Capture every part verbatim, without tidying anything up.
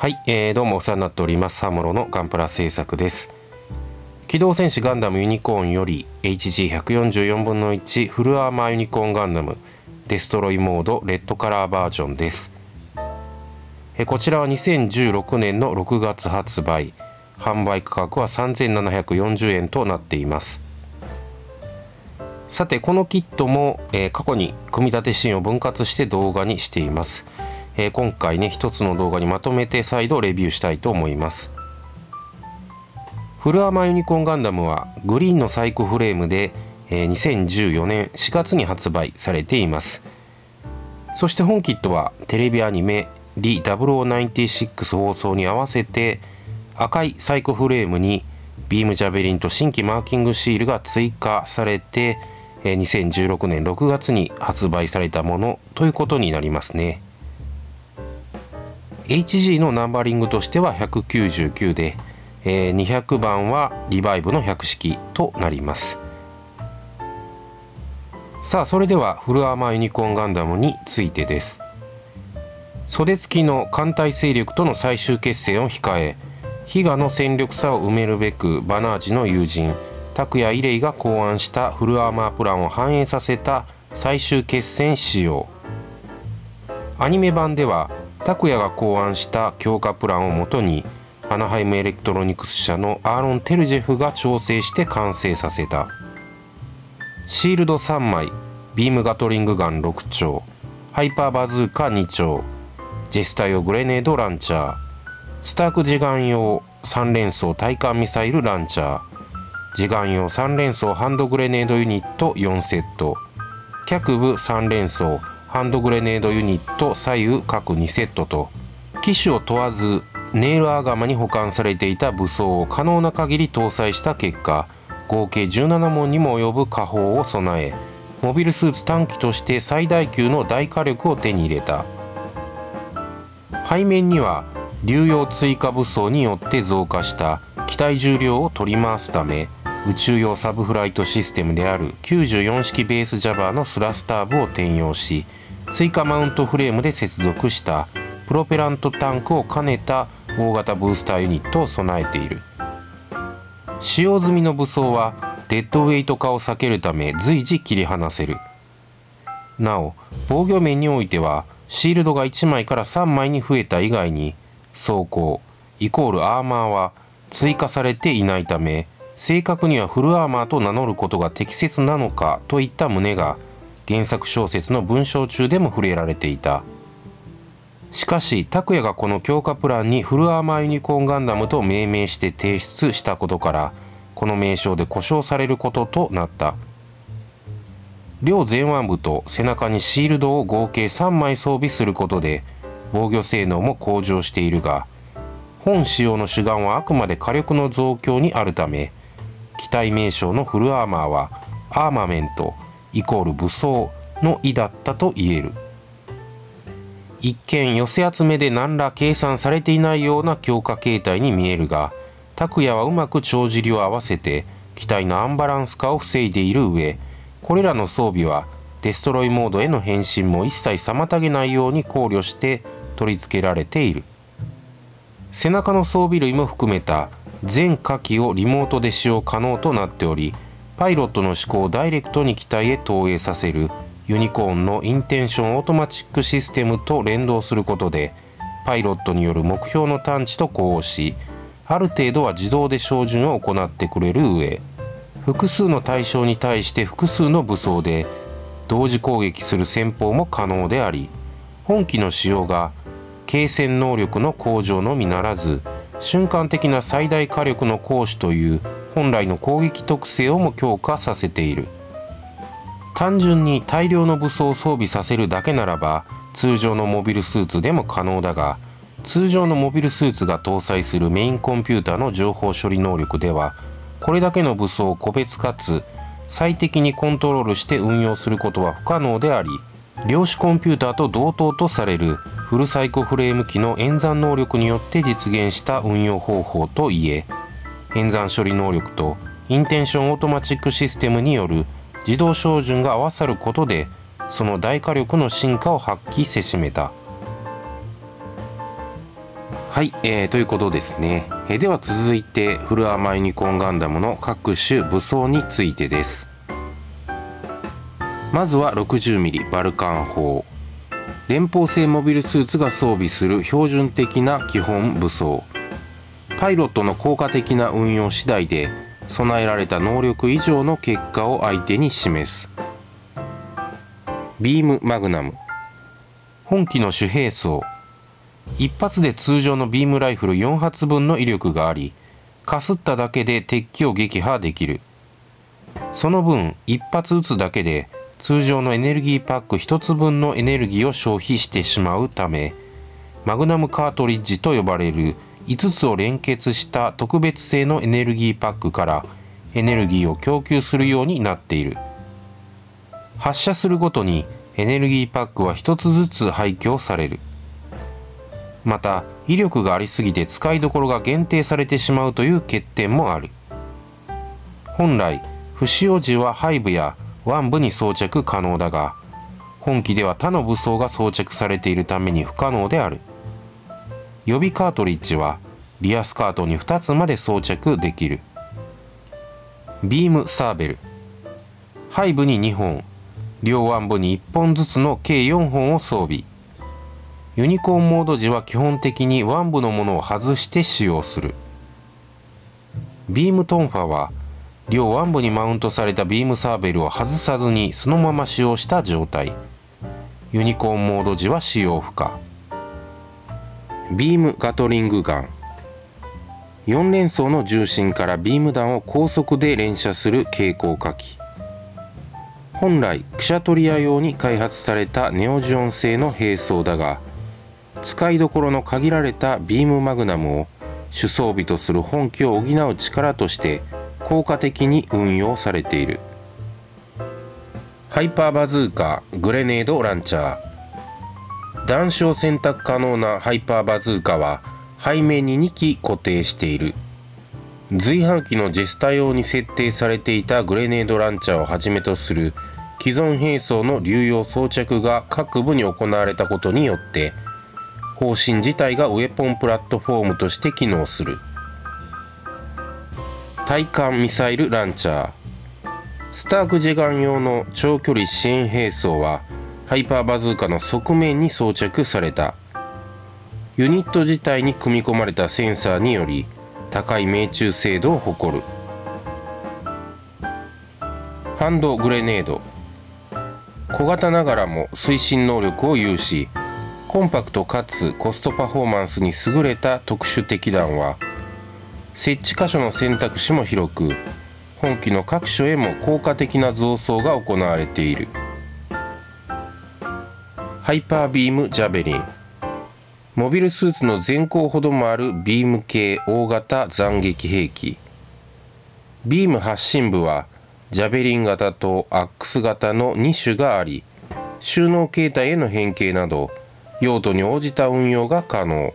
はい、えー、どうもお世話になっておりますハムロのガンプラ製作です。機動戦士ガンダムユニコーンより エイチジーひゃくよんじゅうよんぶんのいち フルアーマーユニコーンガンダムデストロイモードレッドカラーバージョンです。えこちらはにせんじゅうろくねんのろくがつ発売、販売価格はさんぜんななひゃくよんじゅうえんとなっています。さてこのキットも、えー、過去に組み立てシーンを分割して動画にしています。えー、今回ねひとつの動画にまとめて再度レビューしたいと思います。フルアーマーユニコーンガンダムはグリーンのサイコフレームで、えー、にせんじゅうよねんしがつに発売されています。そして本キットはテレビアニメ「ゼロゼロきゅうろく」放送に合わせて赤いサイコフレームにビームジャベリンと新規マーキングシールが追加されてにせんじゅうろくねんろくがつに発売されたものということになりますね。 エイチジー のナンバリングとしてはひゃくきゅうじゅうきゅうでにひゃくばんはリバイブのひゃく式となります。さあそれではフルアーマーユニコーンガンダムについてです。袖付きの艦隊勢力との最終決戦を控え、比嘉の戦力差を埋めるべくバナージの友人拓也伊礼が考案したフルアーマープランを反映させた最終決戦仕様。アニメ版では拓也が考案した強化プランをもとにアナハイムエレクトロニクス社のアーロン・テルジェフが調整して完成させた。シールドさんまい、ビームガトリングガンろくちょう、ハイパーバズーカにちょう、ジェスタ用グレネードランチャー、スターク次眼用さん連装対艦ミサイルランチャー、次眼用さん連装ハンドグレネードユニットよんセット、脚部さん連装ハンドグレネードユニット左右各にセットと、機種を問わずネイルアーガマに保管されていた武装を可能な限り搭載した結果、合計じゅうななもんにも及ぶ火砲を備え、モビルスーツ短機として最大級の大火力を手に入れた。背面には流用追加武装によって増加した機体重量を取り回すため宇宙用サブフライトシステムであるきゅうじゅうよんしきベースジャバーのスラスター部を転用し、追加マウントフレームで接続したプロペラントタンクを兼ねた大型ブースターユニットを備えている。使用済みの武装はデッドウェイト化を避けるため随時切り離せる。なお防御面においてはシールドがいちまいからさんまいに増えた以外に装甲イコールアーマーは追加されていないため、正確にはフルアーマーと名乗ることが適切なのかといった旨が原作小説の文章中でも触れられていた。しかし拓也がこの強化プランにフルアーマーユニコーンガンダムと命名して提出したことから、この名称で呼称されることとなった。両前腕部と背中にシールドを合計さんまい装備することで防御性能も向上しているが、本仕様の主眼はあくまで火力の増強にあるため、機体名称のフルアーマーはアーマメントイコール武装の意だったと言える。一見寄せ集めで何ら計算されていないような強化形態に見えるが、拓也はうまく帳尻を合わせて機体のアンバランス化を防いでいる上、これらの装備はデストロイモードへの変身も一切妨げないように考慮して取り付けられている。背中の装備類も含めた全火器をリモートで使用可能となっており、パイロットの思考をダイレクトに機体へ投影させるユニコーンのインテンションオートマチックシステムと連動することで、パイロットによる目標の探知と呼応し、ある程度は自動で照準を行ってくれる上、複数の対象に対して複数の武装で同時攻撃する戦法も可能であり、本機の使用が継戦能力の向上のみならず瞬間的な最大火力の行使という本来の攻撃特性をも強化させている。単純に大量の武装を装備させるだけならば通常のモビルスーツでも可能だが、通常のモビルスーツが搭載するメインコンピューターの情報処理能力ではこれだけの武装を個別かつ最適にコントロールして運用することは不可能であり、量子コンピューターと同等とされるフルサイコフレーム機の演算能力によって実現した運用方法といえ、演算処理能力とインテンションオートマチックシステムによる自動照準が合わさることでその大火力の進化を発揮せしめた。はい、えー、ということですね。えー、では続いて、フルアーマーユニコーンガンダムの各種武装についてです。まずは ろくじゅうミリ バルカン砲。連邦製モビルスーツが装備する標準的な基本武装。パイロットの効果的な運用次第で、備えられた能力以上の結果を相手に示す。ビームマグナム。本機の主兵装。一発で通常のビームライフルよんはつぶんの威力があり、かすっただけで敵機を撃破できる。その分、一発撃つだけで通常のエネルギーパックひとつぶんのエネルギーを消費してしまうため、マグナムカートリッジと呼ばれるいつつを連結した特別製のエネルギーパックからエネルギーを供給するようになっている。発射するごとにエネルギーパックはひとつずつ廃棄される。また、威力がありすぎて使いどころが限定されてしまうという欠点もある。本来、不使用時は背部や腕部に装着可能だが、本機では他の武装が装着されているために不可能である。予備カートリッジはリアスカートにふたつまで装着できる。ビームサーベル。背部ににほん、両腕部にいっぽんずつの計よんほんを装備。ユニコーンモード時は基本的に腕部のものを外して使用する。ビームトンファは両腕部にマウントされたビームサーベルを外さずにそのまま使用した状態。ユニコーンモード時は使用不可。ビームガトリングガン。よん連装の重心からビーム弾を高速で連射する軽降火器。本来クシャトリア用に開発されたネオジオン製の兵装だが、使いどころの限られたビームマグナムを主装備とする本機を補う力として効果的に運用されている。ハイパーバズーカー、グレネードランチャー。弾子を選択可能なハイパーバズーカは背面ににき固定している。随伴機のジェスタ用に設定されていたグレネードランチャーをはじめとする既存兵装の流用装着が各部に行われたことによって、方針自体がウェポンプラットフォームとして機能する。対艦ミサイルランチャー。スターク・ジェガン用の長距離支援兵装はハイパーバズーカの側面に装着された。ユニット自体に組み込まれたセンサーにより高い命中精度を誇る。ハンドグレネード。小型ながらも推進能力を有し、コンパクトかつコストパフォーマンスに優れた特殊的弾は、設置箇所の選択肢も広く、本機の各所へも効果的な増装が行われている。ハイパービームジャベリン。モビルスーツの前後ほどもあるビーム系大型斬撃兵器。ビーム発進部はジャベリン型とアックス型のにしゅがあり、収納形態への変形など用途に応じた運用が可能。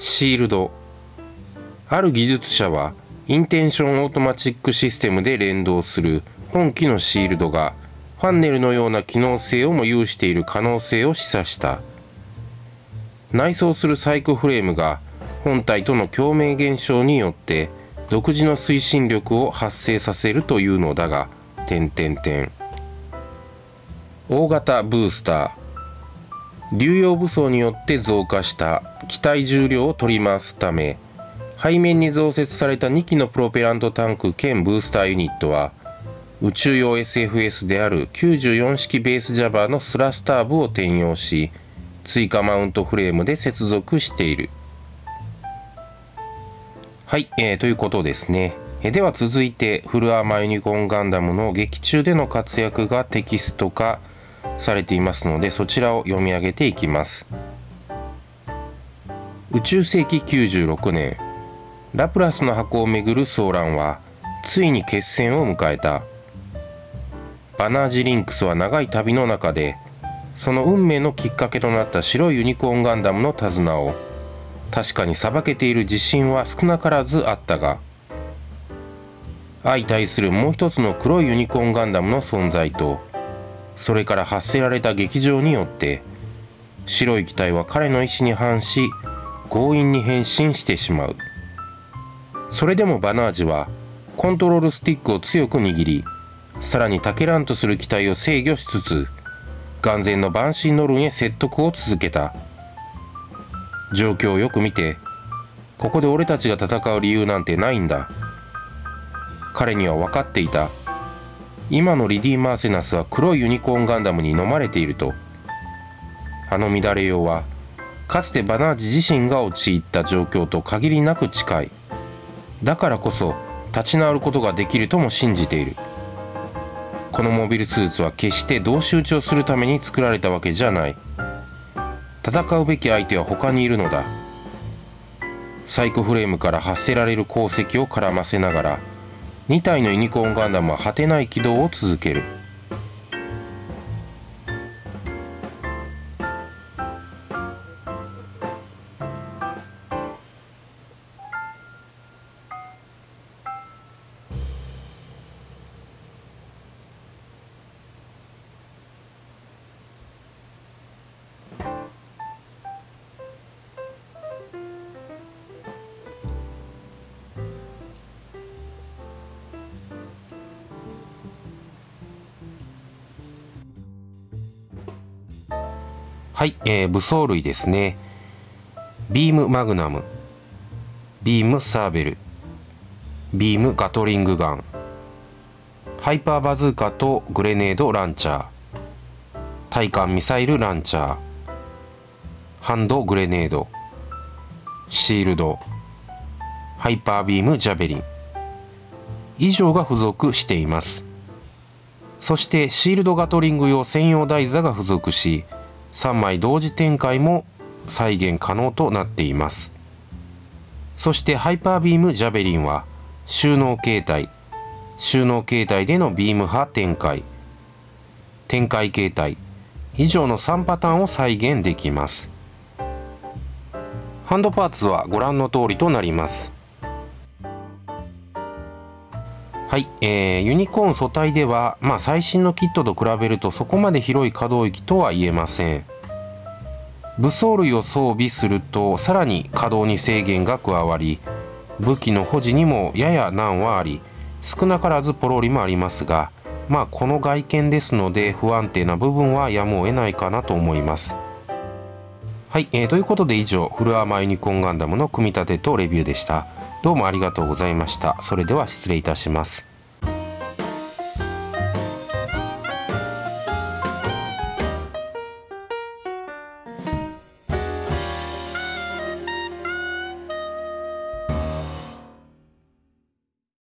シールド。ある技術者はインテンションオートマチックシステムで連動する本機のシールドがファンネルのような機能性をも有している可能性を示唆した。内装するサイクフレームが本体との共鳴現象によって独自の推進力を発生させるというのだが、点々点。大型ブースター。流用武装によって増加した機体重量を取り回すため、背面に増設されたにきのプロペラントタンク兼ブースターユニットは、宇宙用 エスエフエス であるきゅうじゅうよんしきベース ジャバ のスラスター部を転用し、追加マウントフレームで接続している。はい、えー、ということですね。えでは続いて、フルアーマーユニコーンガンダムの劇中での活躍がテキスト化されていますので、そちらを読み上げていきます。宇宙世紀きゅうじゅうろくねん、ラプラスの箱をめぐる騒乱はついに決戦を迎えた。バナージリンクスは長い旅の中で、その運命のきっかけとなった白いユニコーンガンダムの手綱を確かにさばけている自信は少なからずあったが、相対するもう一つの黒いユニコーンガンダムの存在と、それから発せられた劇場によって、白い機体は彼の意思に反し強引に変身してしまう。それでもバナージはコントロールスティックを強く握り、さらにタケランとする機体を制御しつつ、眼前のバンシーノルンへ説得を続けた。状況をよく見て、ここで俺たちが戦う理由なんてないんだ。彼には分かっていた。今のリディ・マーセナスは黒いユニコーンガンダムに飲まれていると。あの乱れようはかつてバナージ自身が陥った状況と限りなく近い。だからこそ立ち直ることができるとも信じている。このモビルスーツは決して同士討ちをするために作られたわけじゃない。戦うべき相手は他にいるのだ。サイコフレームから発せられる鉱石を絡ませながらに体のユニコーンガンダムは果てない軌道を続ける。はい、えー、武装類ですね。ビームマグナム、ビームサーベル、ビームガトリングガン、ハイパーバズーカとグレネードランチャー、対艦ミサイルランチャー、ハンドグレネード、シールド、ハイパービームジャベリン、以上が付属しています。そしてシールドガトリング用専用台座が付属し、さんまい同時展開も再現可能となっています。そしてハイパービームジャベリンは収納形態、収納形態でのビーム波展開、展開形態以上のさんパターンを再現できます。ハンドパーツはご覧の通りとなります。はい、えー、ユニコーン素体では、まあ、最新のキットと比べるとそこまで広い可動域とは言えません。武装類を装備するとさらに可動に制限が加わり、武器の保持にもやや難はあり、少なからずポロリもありますが、まあ、この外見ですので不安定な部分はやむを得ないかなと思います。はい、えー、ということで以上フルアーマーユニコーンガンダムの組み立てとレビューでした。どうもありがとうございました。それでは失礼いたします。